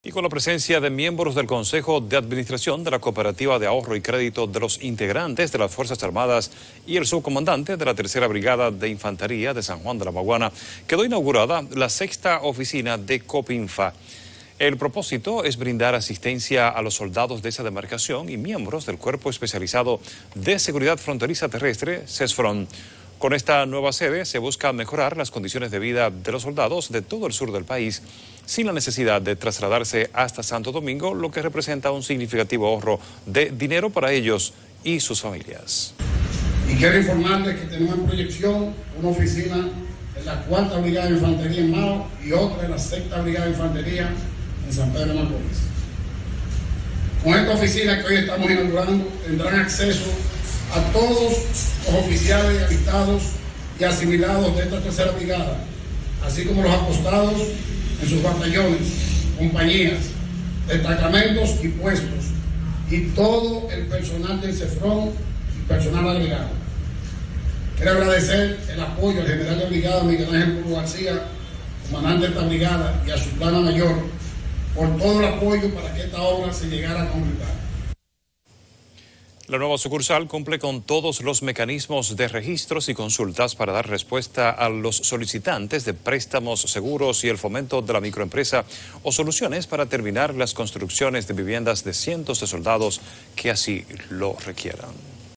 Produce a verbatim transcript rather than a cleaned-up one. Y con la presencia de miembros del Consejo de Administración de la Cooperativa de Ahorro y Crédito de los integrantes de las Fuerzas Armadas y el subcomandante de la Tercera Brigada de Infantería de San Juan de la Maguana, quedó inaugurada la sexta oficina de Coopinfa. El propósito es brindar asistencia a los soldados de esa demarcación y miembros del Cuerpo Especializado de Seguridad Fronteriza Terrestre, Cesfront. Con esta nueva sede se busca mejorar las condiciones de vida de los soldados de todo el sur del país, sin la necesidad de trasladarse hasta Santo Domingo, lo que representa un significativo ahorro de dinero para ellos y sus familias. Y quiero informarles que tenemos en proyección una oficina en la Cuarta Brigada de Infantería en Mao y otra en la Sexta Brigada de Infantería en San Pedro de Macorís. Con esta oficina que hoy estamos inaugurando tendrán acceso a todos los oficiales y habilitados y asimilados de esta tercera brigada, así como los apostados en sus batallones, compañías, destacamentos y puestos, y todo el personal del Cesfront y personal agregado. Quiero agradecer el apoyo al general de brigada Miguel Ángel Pulo García, comandante de esta brigada, y a su plana mayor, por todo el apoyo para que esta obra se llegara a completar. La nueva sucursal cumple con todos los mecanismos de registros y consultas para dar respuesta a los solicitantes de préstamos seguros y el fomento de la microempresa o soluciones para terminar las construcciones de viviendas de cientos de soldados que así lo requieran.